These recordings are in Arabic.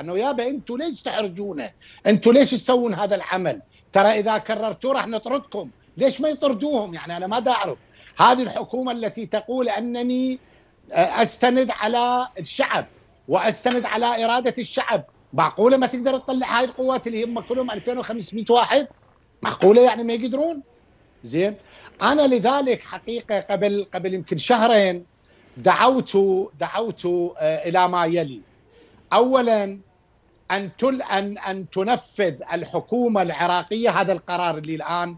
انه يابا انتم ليش تحرجونا؟ انتم ليش تسوون هذا العمل؟ ترى اذا كررتوه راح نطردكم، ليش ما يطردوهم؟ يعني انا ما دا اعرف. هذه الحكومه التي تقول انني استند على الشعب واستند على اراده الشعب، معقوله ما تقدر تطلع هاي القوات اللي هم كلهم 2500 واحد؟ معقوله يعني ما يقدرون؟ زين، انا لذلك حقيقه قبل يمكن شهرين دعوت الى ما يلي. اولا ان تنفذ الحكومه العراقيه هذا القرار اللي الان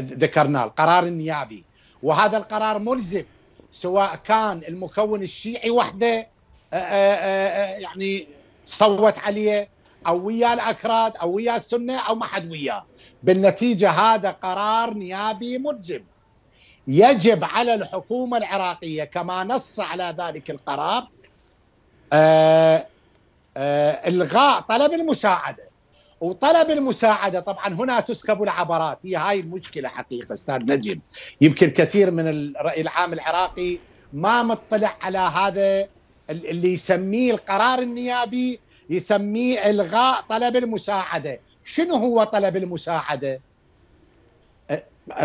ذكرناه، القرار النيابي، وهذا القرار ملزم سواء كان المكون الشيعي وحده يعني صوت عليه او ويا الاكراد او ويا السنه او ما حد وياه، بالنتيجه هذا قرار نيابي ملزم. يجب على الحكومه العراقيه كما نص على ذلك القرار الغاء طلب المساعده، وطلب المساعده طبعا هنا تسكب العبرات، هي هاي المشكله حقيقه استاذ نجم. يمكن كثير من الراي العام العراقي ما مطلع على هذا اللي يسميه القرار النيابي، يسميه الغاء طلب المساعده. شنو هو طلب المساعده؟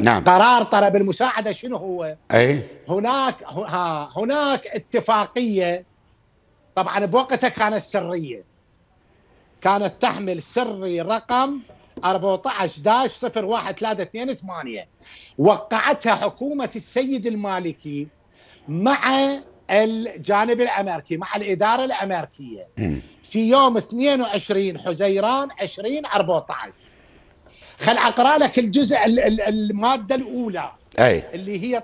نعم. قرار طلب المساعده شنو هو؟ اي هناك اتفاقيه طبعا بوقتها كانت سريه، كانت تحمل سري رقم 14-01328 وقعتها حكومه السيد المالكي مع الجانب الامريكي، مع الاداره الامريكيه في يوم 22 حزيران 2014. خل اقرا لك الجزء الماده الاولى، أي. اللي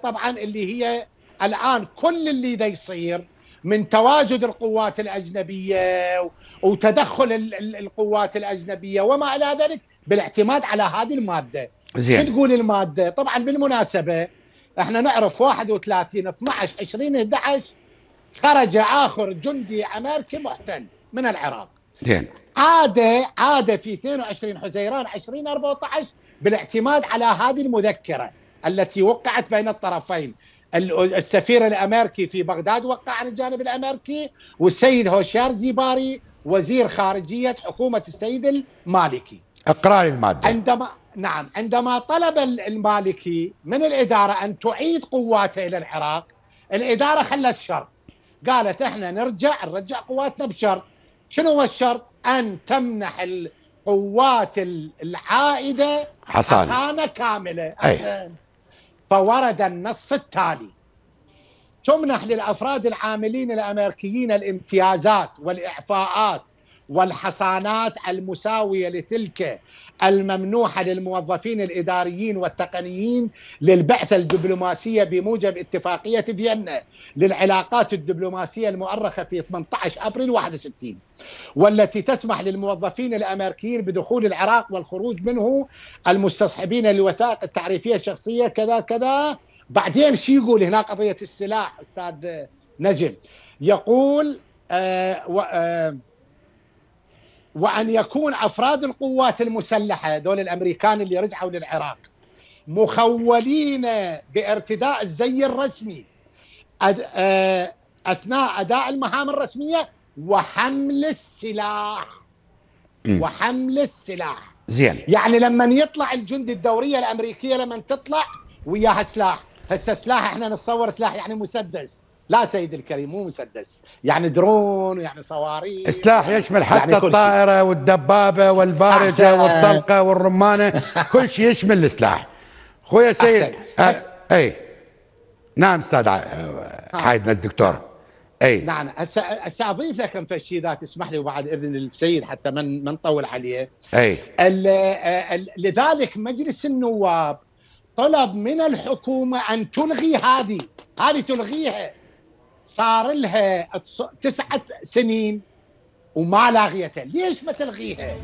هي الان كل اللي دا يصير من تواجد القوات الاجنبيه وتدخل القوات الاجنبيه وما الى ذلك بالاعتماد على هذه الماده. شو تقول الماده؟ طبعا بالمناسبه احنا نعرف 31/12/2011 خرج اخر جندي امريكي محتل من العراق. زين. عاد في 22 حزيران 2014 بالاعتماد على هذه المذكرة التي وقعت بين الطرفين، السفير الأمريكي في بغداد وقع عن الجانب الأمريكي، والسيد هوشيار زيباري وزير خارجية حكومة السيد المالكي. اقرأ المادة. عندما طلب المالكي من الإدارة أن تعيد قواتها إلى العراق، الإدارة خلت شرط، قالت احنا نرجع قواتنا بشرط. شنو هو الشرط؟ أن تمنح القوات العائدة حصانة كاملة. أي. فورد النص التالي: تمنح للأفراد العاملين الأمريكيين الامتيازات والإعفاءات والحصانات المساوية لتلك الممنوحة للموظفين الإداريين والتقنيين للبعثة الدبلوماسية بموجب اتفاقية فيينا للعلاقات الدبلوماسية المؤرخة في 18 أبريل 61، والتي تسمح للموظفين الأمريكيين بدخول العراق والخروج منه المستصحبين للوثائق التعريفية الشخصية كذا كذا. بعدين شو يقول هنا؟ قضية السلاح أستاذ نجم، يقول وأن يكون أفراد القوات المسلحة، دول الأمريكان اللي رجعوا للعراق، مخولين بارتداء الزي الرسمي أثناء أداء المهام الرسمية وحمل السلاح. زين. يعني لما يطلع الجندي الدورية الأمريكية لما تطلع وياها سلاح، هسه سلاح احنا نتصور سلاح يعني مسدس، لا سيد الكريم مو مسدس، يعني درون ويعني صواريخ، سلاح يشمل حتى يعني الطائرة والدبابة والبارجة أحسن. والطلقة والرمانة كل شيء يشمل السلاح. خويا سيد اي نعم استاذ حايد الدكتور. اي نعم هسه اضيف لك مفشي تسمح لي وبعد اذن السيد حتى ما نطول عليه. اي لذلك مجلس النواب طلب من الحكومة أن تلغي هذه تلغيها، صار لها 9 سنين وما لاغيتها، ليش ما تلغيها؟